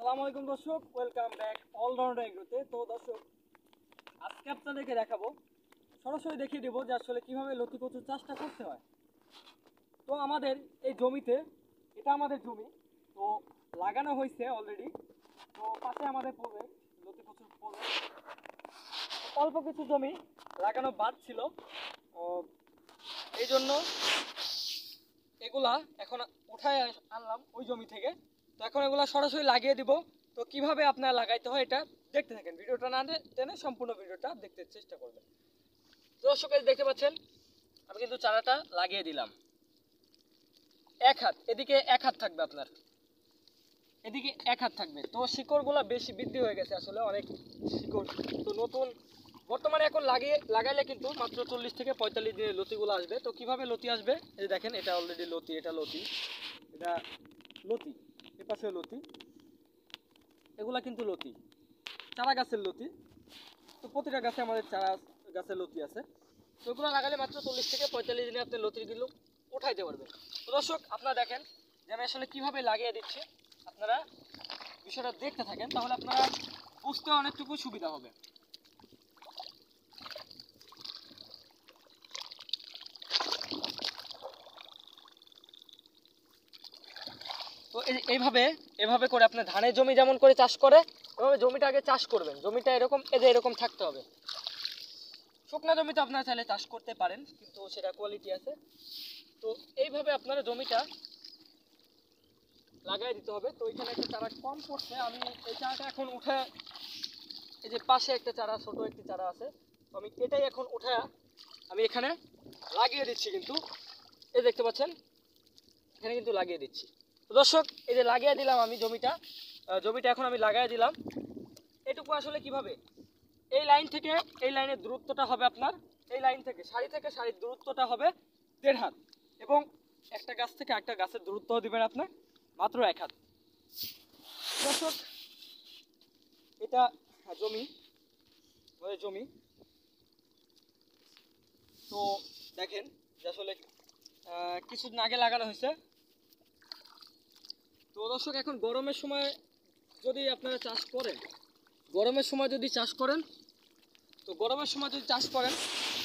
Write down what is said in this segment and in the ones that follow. আসসালামু আলাইকুম দর্শক, ওয়েলকাম ব্যাক অলরাউন্ডার এগ্রোতে। তো দর্শক, আজকে আপনাদেরকে দেখাবো, সরাসরি দেখিয়ে দেবো যে আসলে কীভাবে লতি কচুর চাষটা করতে হয়। তো আমাদের এই জমিতে, এটা আমাদের জমি, তো লাগানো হয়েছে অলরেডি। তো পাশে আমাদের পড়বে লতি কচুর পড়বে, অল্প কিছু জমি লাগানো বাদ ছিল, এই জন্য এগুলা এখন উঠায় আনলাম ওই জমি থেকে। তো এখন এগুলো সরাসরি লাগিয়ে দিব। তো কিভাবে আপনারা লাগাইতে হয় এটা দেখতে থাকেন, ভিডিওটা না টেনে সম্পূর্ণ ভিডিওটা দেখতে চেষ্টা করবেন। দর্শক, দেখতে পাচ্ছেন আমি কিন্তু চারাটা লাগিয়ে দিলাম। এক হাত এদিকে, এক হাত থাকবে আপনার, এদিকে এক হাত থাকবে। তো শিকড়গুলো বেশি বৃদ্ধি হয়ে গেছে, আসলে অনেক শিকড়। তো নতুন বর্তমানে এখন লাগাইলে কিন্তু মাত্র 40 থেকে 45 দিনে লতিগুলো আসবে। তো কিভাবে লতি আসবে এই দেখেন, এটা অলরেডি লতি, এটা লতি, এটা লতি, এ পাশে লতি, এগুলা কিন্তু লতি, চারা গাছের লতি। তো প্রতিটা গাছে আমাদের চারা গাছের লতি আছে। তো এগুলো লাগালে মাত্র 40 থেকে 45 দিনে আপনি লতিগুলো উঠাইতে পারবেন। তো দর্শক, আপনারা দেখেন যে আমি আসলে কীভাবে লাগিয়ে দিচ্ছি, আপনারা বিষয়টা দেখতে থাকেন, তাহলে আপনারা বুঝতে অনেকটুকু সুবিধা হবে। তো এইভাবে করে আপনি ধানের জমি যেমন করে চাষ করে, এভাবে জমিটা আগে চাষ করবেন। জমিটা এরকম, এই যে এরকম থাকতে হবে। শুকনো জমিতে আপনারা চাইলে চাষ করতে পারেন, কিন্তু সেটা কোয়ালিটি আছে। তো এইভাবে আপনারা জমিটা লাগাই দিতে হবে। তো এখানে একটা চারা কম পড়ছে, আমি এই চারাটা এখন উঠে, এই যে পাশে একটা চারা, ছোটো একটি চারা আছে, তো আমি এটাই এখন উঠে আমি এখানে লাগিয়ে দিচ্ছি। কিন্তু এই দেখতে পাচ্ছেন, এখানে কিন্তু লাগিয়ে দিচ্ছি। দর্শক, এই যে লাগিয়ে দিলাম আমি জমিটা এখন আমি লাগাই দিলাম। এটুকু আসলে কিভাবে, এই লাইন থেকে এই লাইনের দূরত্বটা হবে আপনার, এই লাইন থেকে সারির দূরত্বটা হবে 1.5 হাত, এবং একটা গাছ থেকে একটা গাছের দূরত্ব দিবেন আপনার মাত্র 1 হাত। দর্শক, এটা জমি, আমাদের জমি। তো দেখেন যে আসলে কিছুদিন আগে লাগানো হয়েছে। তো দর্শক, এখন গরমের সময় যদি আপনারা চাষ করেন, গরমের সময় যদি চাষ করেন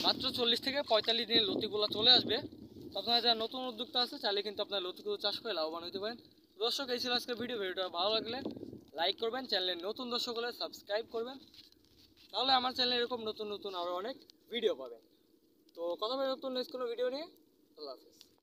মাত্র 40 থেকে 45 দিনের লতিগুলো চলে আসবে। আপনারা যারা নতুন উদ্যোক্তা আছে, চাইলে কিন্তু আপনারা লতিগুলো চাষ করে লাভবান হতে পারেন। দর্শক, এই ছিল আজকের ভিডিওটা। ভালো লাগলে লাইক করবেন, চ্যানেলে নতুন দর্শক হলে সাবস্ক্রাইব করবেন, তাহলে আমার চ্যানেলে এরকম নতুন আরও অনেক ভিডিও পাবেন। তো কথা বলে নতুন নেক্সট কোনো ভিডিও নিয়ে, আল্লাহ হাফেজ।